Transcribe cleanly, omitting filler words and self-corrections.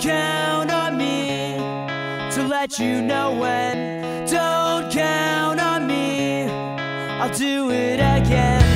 Count on me to let you know when. Don't count on me, I'll do it again.